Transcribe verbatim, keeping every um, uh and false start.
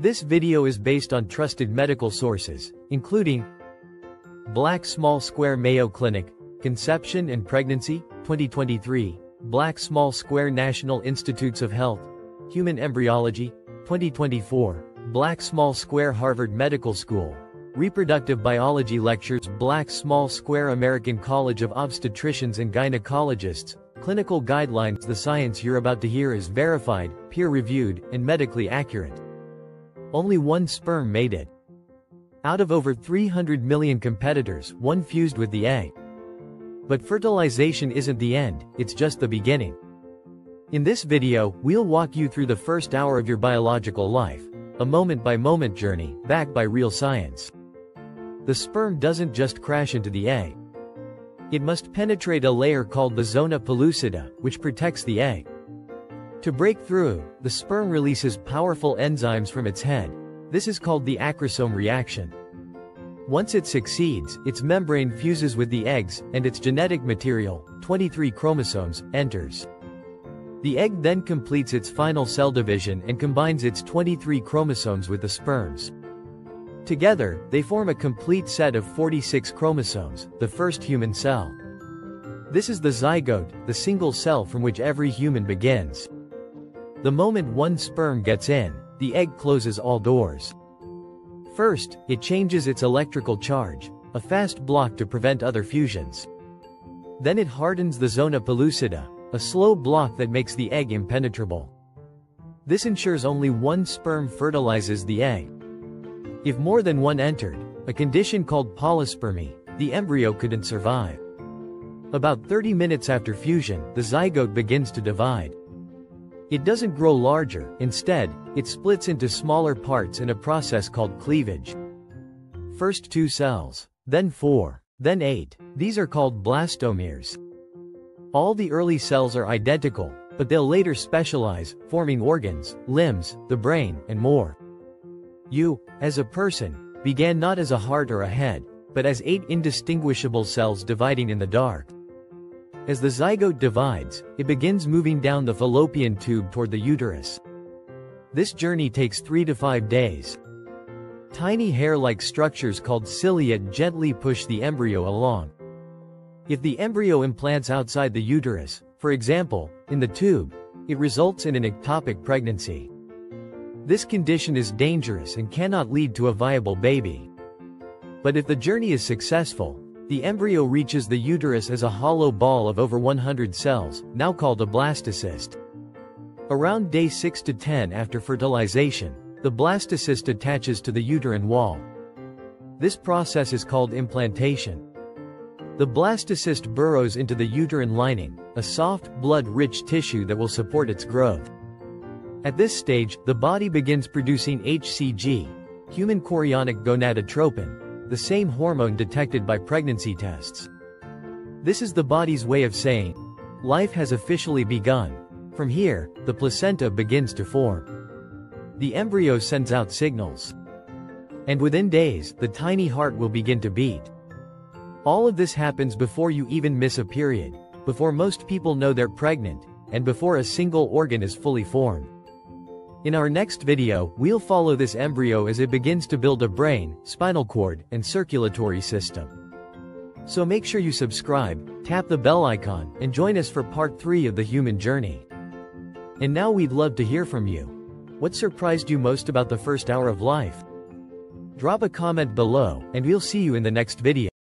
This video is based on trusted medical sources, including Black Small Square Mayo Clinic, Conception and Pregnancy, twenty twenty-three, Black Small Square National Institutes of Health, Human Embryology, twenty twenty-four, Black Small Square Harvard Medical School, Reproductive Biology Lectures, Black Small Square American College of Obstetricians and Gynecologists, Clinical Guidelines. The science you're about to hear is verified, peer-reviewed, and medically accurate. Only one sperm made it. Out of over three hundred million competitors, one fused with the egg. But fertilization isn't the end, it's just the beginning. In this video, we'll walk you through the first hour of your biological life, a moment-by-moment journey, backed by real science. The sperm doesn't just crash into the egg. It must penetrate a layer called the zona pellucida, which protects the egg. To break through, the sperm releases powerful enzymes from its head. This is called the acrosome reaction. Once it succeeds, its membrane fuses with the eggs, and its genetic material, twenty-three chromosomes, enters. The egg then completes its final cell division and combines its twenty-three chromosomes with the sperm's. Together, they form a complete set of forty-six chromosomes, the first human cell. This is the zygote, the single cell from which every human begins. The moment one sperm gets in, the egg closes all doors. First, it changes its electrical charge, a fast block to prevent other fusions. Then it hardens the zona pellucida, a slow block that makes the egg impenetrable. This ensures only one sperm fertilizes the egg. If more than one entered, a condition called polyspermy, the embryo couldn't survive. About thirty minutes after fusion, the zygote begins to divide. It doesn't grow larger, instead, it splits into smaller parts in a process called cleavage. First two cells, then four, then eight. These are called blastomeres. All the early cells are identical, but they'll later specialize, forming organs, limbs, the brain, and more. You, as a person, began not as a heart or a head, but as eight indistinguishable cells dividing in the dark. As the zygote divides, it begins moving down the fallopian tube toward the uterus. This journey takes three to five days. Tiny hair-like structures called cilia gently push the embryo along. If the embryo implants outside the uterus, for example, in the tube, it results in an ectopic pregnancy. This condition is dangerous and cannot lead to a viable baby. But if the journey is successful, the embryo reaches the uterus as a hollow ball of over one hundred cells, now called a blastocyst. Around day six to ten after fertilization, the blastocyst attaches to the uterine wall. This process is called implantation. The blastocyst burrows into the uterine lining, a soft, blood-rich tissue that will support its growth. At this stage, the body begins producing H C G, human chorionic gonadotropin, the same hormone detected by pregnancy tests. This is the body's way of saying, life has officially begun. From here, the placenta begins to form. The embryo sends out signals. And within days, the tiny heart will begin to beat. All of this happens before you even miss a period, before most people know they're pregnant, and before a single organ is fully formed. In our next video, we'll follow this embryo as it begins to build a brain, spinal cord, and circulatory system. So make sure you subscribe, tap the bell icon, and join us for part three of the human journey. And now we'd love to hear from you. What surprised you most about the first hour of life? Drop a comment below, and we'll see you in the next video.